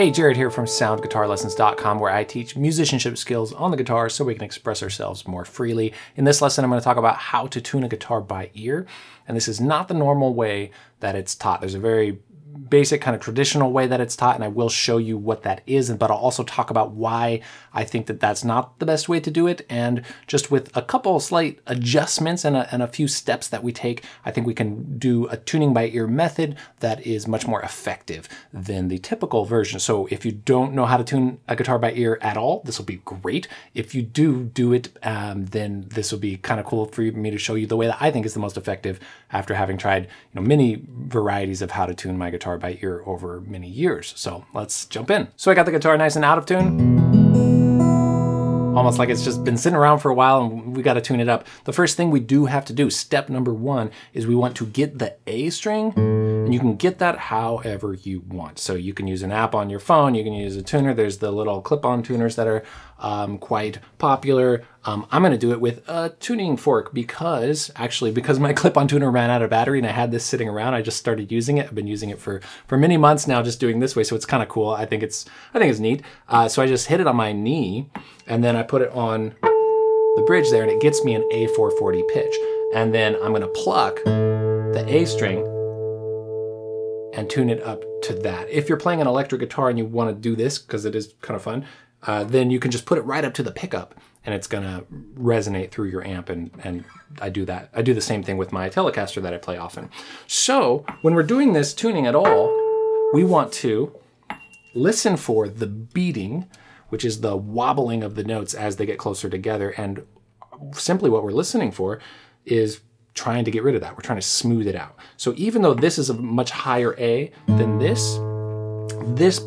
Hey, Jared here from SoundGuitarLessons.com, where I teach musicianship skills on the guitar so we can express ourselves more freely. In this lesson, I'm going to talk about how to tune a guitar by ear, and this is not the normal way that it's taught. There's a very basic kind of traditional way that it's taught, and I will show you what that is, but I'll also talk about why I think that that's not the best way to do it, and just with a couple slight adjustments and a few steps that we take, I think we can do a tuning by ear method that is much more effective than the typical version. So if you don't know how to tune a guitar by ear at all, this will be great. If you do it, then this will be kind of cool for me to show you the way that I think is the most effective after having tried many varieties of how to tune my guitar by ear over many years. So let's jump in. So I got the guitar nice and out of tune. Almost like it's just been sitting around for a while and we got to tune it up. The first thing we do have to do, step number one, is we want to get the A string, and you can get that however you want. So you can use an app on your phone, you can use a tuner. There's the little clip-on tuners that are quite popular. I'm going to do it with a tuning fork because my clip-on tuner ran out of battery and I had this sitting around. I just started using it. I've been using it for many months now, just doing this way. So it's kind of cool. I think it's neat. So I just hit it on my knee and then I put it on the bridge there, and it gets me an A440 pitch. And then I'm going to pluck the A string and tune it up to that. If you're playing an electric guitar and you want to do this because it is kind of fun, then you can just put it right up to the pickup and it's gonna resonate through your amp, and I do that. I do the same thing with my Telecaster that I play often. So when we're doing this tuning at all, we want to listen for the beating, which is the wobbling of the notes as they get closer together, and simply what we're listening for is trying to get rid of that. We're trying to smooth it out. So even though this is a much higher A than this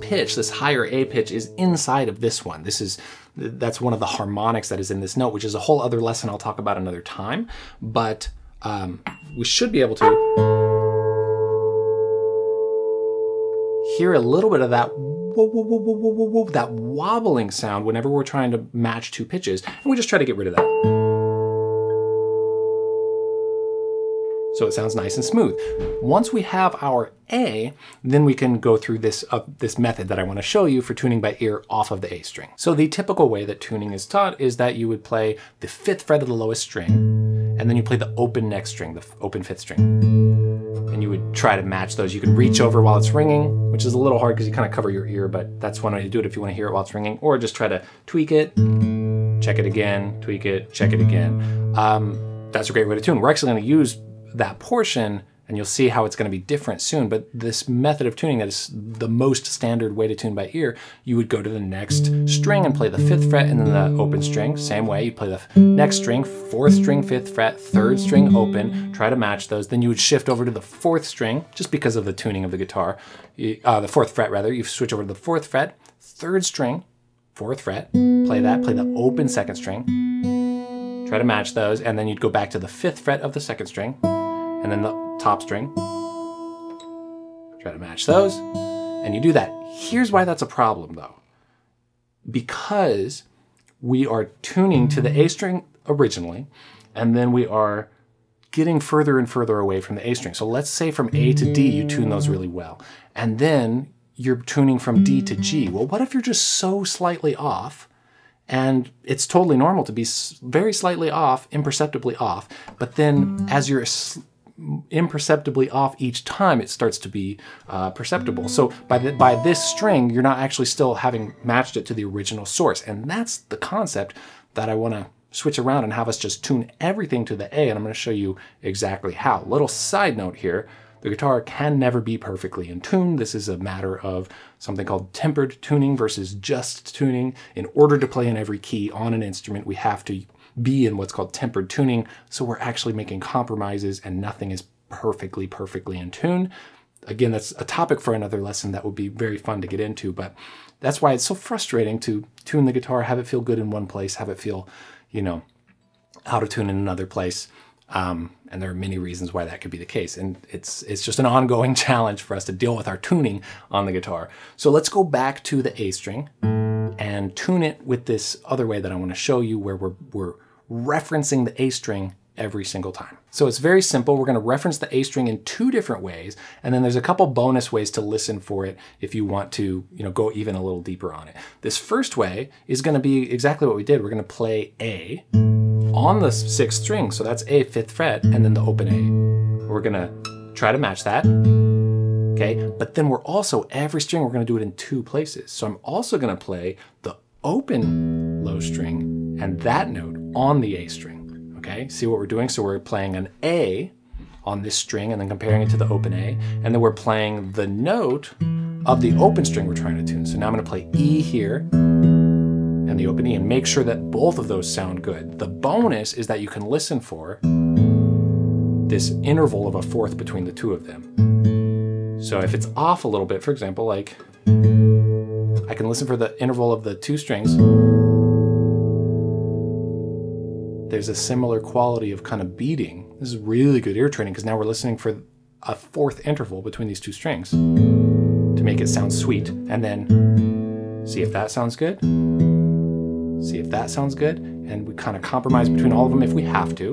pitch, this higher A pitch, is inside of this one. That's one of the harmonics that is in this note, which is a whole other lesson I'll talk about another time. But we should be able to hear a little bit of that whoa, whoa, whoa, whoa, whoa, whoa, that wobbling sound whenever we're trying to match two pitches, and we just try to get rid of that. So it sounds nice and smooth. Once we have our A, then we can go through this method that I want to show you for tuning by ear off of the A string. So the typical way that tuning is taught is that you would play the 5th fret of the lowest string, and then you play the open next string, the open 5th string. And you would try to match those. You could reach over while it's ringing, which is a little hard because you kind of cover your ear, but that's one way to do it if you want to hear it while it's ringing, or just try to tweak it, check it again, tweak it, check it again. That's a great way to tune. We're actually going to use that portion, and you'll see how it's going to be different soon, but this method of tuning that is the most standard way to tune by ear, you would go to the next string and play the 5th fret and then the open string. Same way, you play the next string, 4th string, 5th fret, 3rd string, open, try to match those. Then you would shift over to the 4th string, just because of the tuning of the guitar, the 4th fret rather. You switch over to the 4th fret, 3rd string, 4th fret, play that, play the open 2nd string, try to match those, and then you'd go back to the 5th fret of the 2nd string, and then the top string, try to match those, and you do that. Here's why that's a problem though. Because we are tuning to the A string originally, and then we are getting further and further away from the A string. So let's say from A to D, you tune those really well, and then you're tuning from D to G. Well, what if you're just so slightly off? And it's totally normal to be very slightly off, imperceptibly off, but then as you're imperceptibly off each time, it starts to be perceptible. So by this string, you're not actually still having matched it to the original source. And that's the concept that I want to switch around and have us just tune everything to the A, and I'm going to show you exactly how. Little side note here, the guitar can never be perfectly in tune. This is a matter of something called tempered tuning versus just tuning. In order to play in every key on an instrument, we have to be in what's called tempered tuning, so we're actually making compromises and nothing is perfectly in tune. Again, that's a topic for another lesson that would be very fun to get into, but that's why it's so frustrating to tune the guitar, have it feel good in one place, have it feel, out of tune in another place. And there are many reasons why that could be the case, and it's just an ongoing challenge for us to deal with our tuning on the guitar. So let's go back to the A string and tune it with this other way that I want to show you, where we're referencing the A string every single time. So it's very simple. We're going to reference the A string in two different ways, and then there's a couple bonus ways to listen for it if you want to, you know, go even a little deeper on it. This first way is going to be exactly what we did. We're going to play A on the sixth string, so that's A, fifth fret, and then the open A. We're going to try to match that. Okay, but then we're also, every string, we're going to do it in two places. So I'm also going to play the open low string and that note on the A string. Okay, see what we're doing? So we're playing an A on this string and then comparing it to the open A, and then we're playing the note of the open string we're trying to tune. So now I'm going to play E here and the open E, and make sure that both of those sound good. The bonus is that you can listen for this interval of a fourth between the two of them. So if it's off a little bit, for example, like I can listen for the interval of the two strings. There's a similar quality of kind of beating. This is really good ear training because now we're listening for a fourth interval between these two strings to make it sound sweet. And then see if that sounds good. See if that sounds good. And we kind of compromise between all of them if we have to,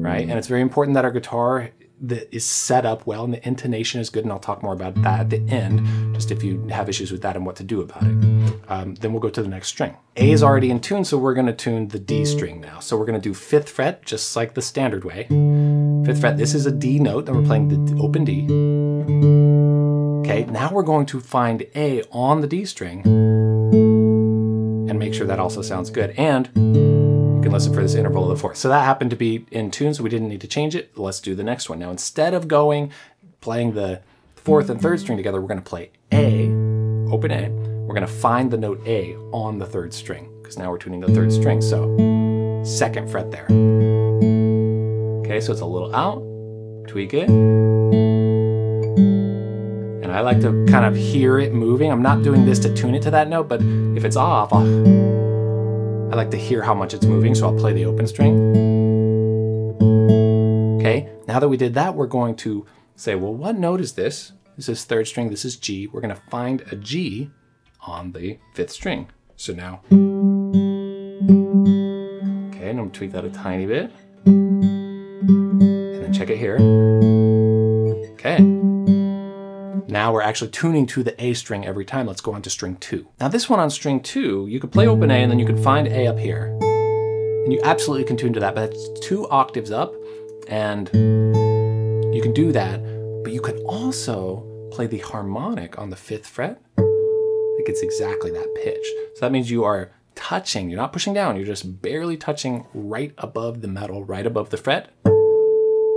right? And it's very important that our guitar that is set up well and the intonation is good, and I'll talk more about that at the end, just if you have issues with that and what to do about it. Then we'll go to the next string. A is already in tune, so we're going to tune the D string now. So we're going to do 5th fret, just like the standard way. 5th fret, this is a D note, then we're playing the open D. Okay, now we're going to find A on the D string and make sure that also sounds good. And listen for this interval of the fourth. So that happened to be in tune, so we didn't need to change it. Let's do the next one. Now instead of playing the fourth and third string together, we're going to play A, open A. We're going to find the note A on the third string, because now we're tuning the third string. So 2nd fret there. Okay, so it's a little out, tweak it. And I like to kind of hear it moving. I'm not doing this to tune it to that note, but if it's off, I like to hear how much it's moving, so I'll play the open string. Okay, now that we did that, we're going to say, well, what note is this? This is 3rd string, this is G. We're going to find a G on the 5th string. So now, okay, and I'm going to tweak that a tiny bit. And then check it here. Okay. Now we're actually tuning to the A string every time. Let's go on to string 2. Now this one on string 2, you could play open A and then you could find A up here. And you absolutely can tune to that, but that's 2 octaves up, and you can do that, but you can also play the harmonic on the 5th fret. It gets exactly that pitch. So that means you are touching, you're not pushing down, you're just barely touching right above the metal, right above the fret,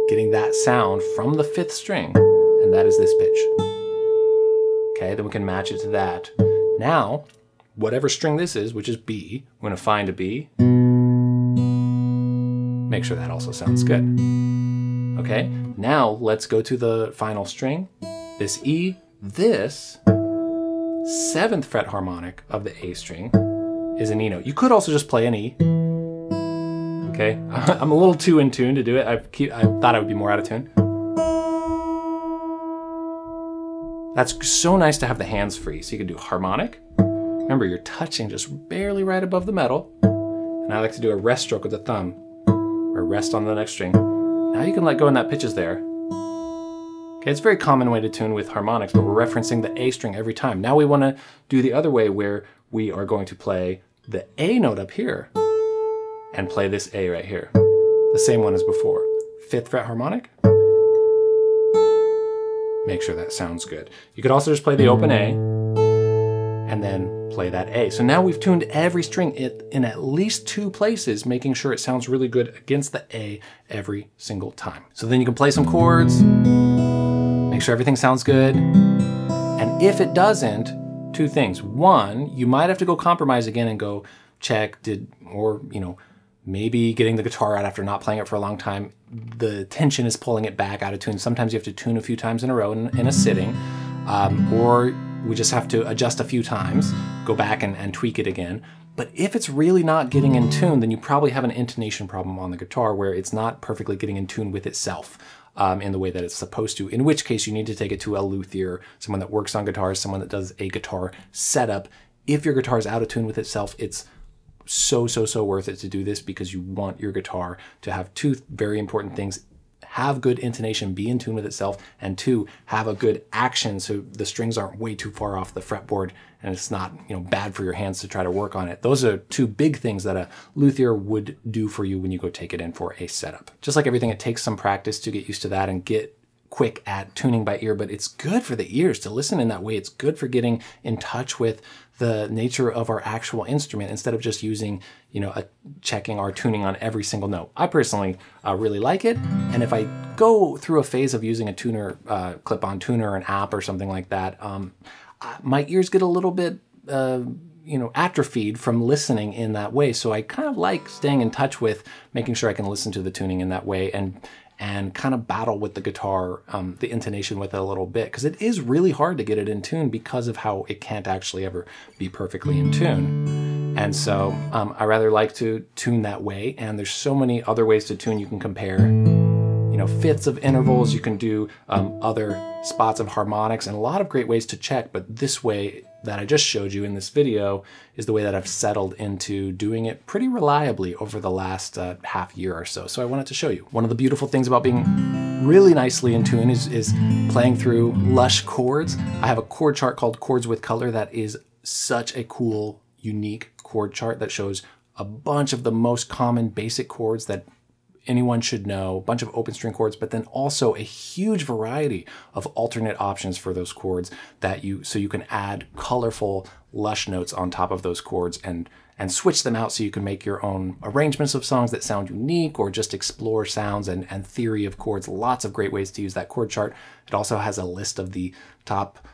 getting that sound from the 5th string, and that is this pitch. Okay, then we can match it to that. Now, whatever string this is, which is B, we're going to find a B. Make sure that also sounds good. Okay, now let's go to the final string, this E, this 7th fret harmonic of the A string is an E note. You could also just play an E. Okay, I'm a little too in tune to do it. I thought I would be more out of tune. That's so nice to have the hands free. So you can do harmonic. Remember, you're touching just barely right above the metal. And I like to do a rest stroke with the thumb, or rest on the next string. Now you can let go and that pitch is there. Okay, it's a very common way to tune with harmonics, but we're referencing the A string every time. Now we want to do the other way where we are going to play the A note up here and play this A right here. The same one as before. 5th fret harmonic. Make sure that sounds good. You could also just play the open A and then play that A. So now we've tuned every string in at least 2 places, making sure it sounds really good against the A every single time. So then you can play some chords, make sure everything sounds good. And if it doesn't, 2 things. 1, you might have to go compromise again and go check, maybe getting the guitar out after not playing it for a long time, the tension is pulling it back out of tune. Sometimes you have to tune a few times in a row in a sitting, or we just have to adjust a few times, go back and tweak it again. But if it's really not getting in tune, then you probably have an intonation problem on the guitar where it's not perfectly getting in tune with itself in the way that it's supposed to, in which case you need to take it to a luthier, someone that works on guitars, someone that does a guitar setup. If your guitar is out of tune with itself, it's so worth it to do this, because you want your guitar to have two very important things: have good intonation, be in tune with itself, and two, have a good action so the strings aren't way too far off the fretboard and it's not, you know, bad for your hands to try to work on it. Those are two big things that a luthier would do for you when you go take it in for a setup. Just like everything, it takes some practice to get used to that and get quick at tuning by ear, but it's good for the ears to listen in that way. It's good for getting in touch with the nature of our actual instrument instead of just using, you know, checking our tuning on every single note. I personally really like it, and if I go through a phase of using a tuner, clip-on tuner, an app or something like that, my ears get a little bit you know, atrophied from listening in that way. So I kind of like staying in touch with making sure I can listen to the tuning in that way and kind of battle with the guitar, the intonation with it a little bit, because it is really hard to get it in tune because of how it can't actually ever be perfectly in tune. And so I rather like to tune that way, and there's so many other ways to tune. You can compare, you know, fifths of intervals, you can do other spots of harmonics, and a lot of great ways to check, but this way that I just showed you in this video is the way that I've settled into doing it pretty reliably over the last half year or so. So I wanted to show you. One of the beautiful things about being really nicely in tune is playing through lush chords. I have a chord chart called Chords with Color that is such a cool, unique chord chart that shows a bunch of the most common basic chords that anyone should know, a bunch of open string chords, but then also a huge variety of alternate options for those chords that so you can add colorful lush notes on top of those chords and switch them out so you can make your own arrangements of songs that sound unique, or just explore sounds and theory of chords. Lots of great ways to use that chord chart. It also has a list of the top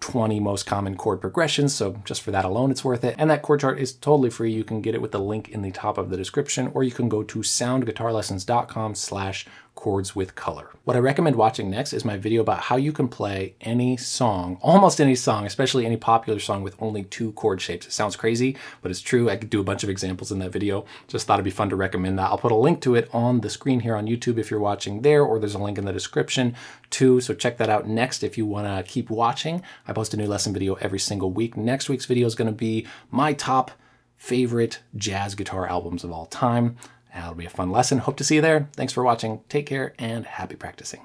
20 most common chord progressions, so just for that alone it's worth it. And that chord chart is totally free. You can get it with the link in the top of the description, or you can go to SoundGuitarLessons.com/chordswithcolor. What I recommend watching next is my video about how you can play any song, almost any song, especially any popular song, with only two chord shapes. It sounds crazy, but it's true. I could do a bunch of examples in that video. Just thought it'd be fun to recommend that. I'll put a link to it on the screen here on YouTube if you're watching there, or there's a link in the description too, so check that out next if you wanna keep watching. I post a new lesson video every single week. Next week's video is going to be my top favorite jazz guitar albums of all time. That'll be a fun lesson. Hope to see you there. Thanks for watching. Take care and happy practicing.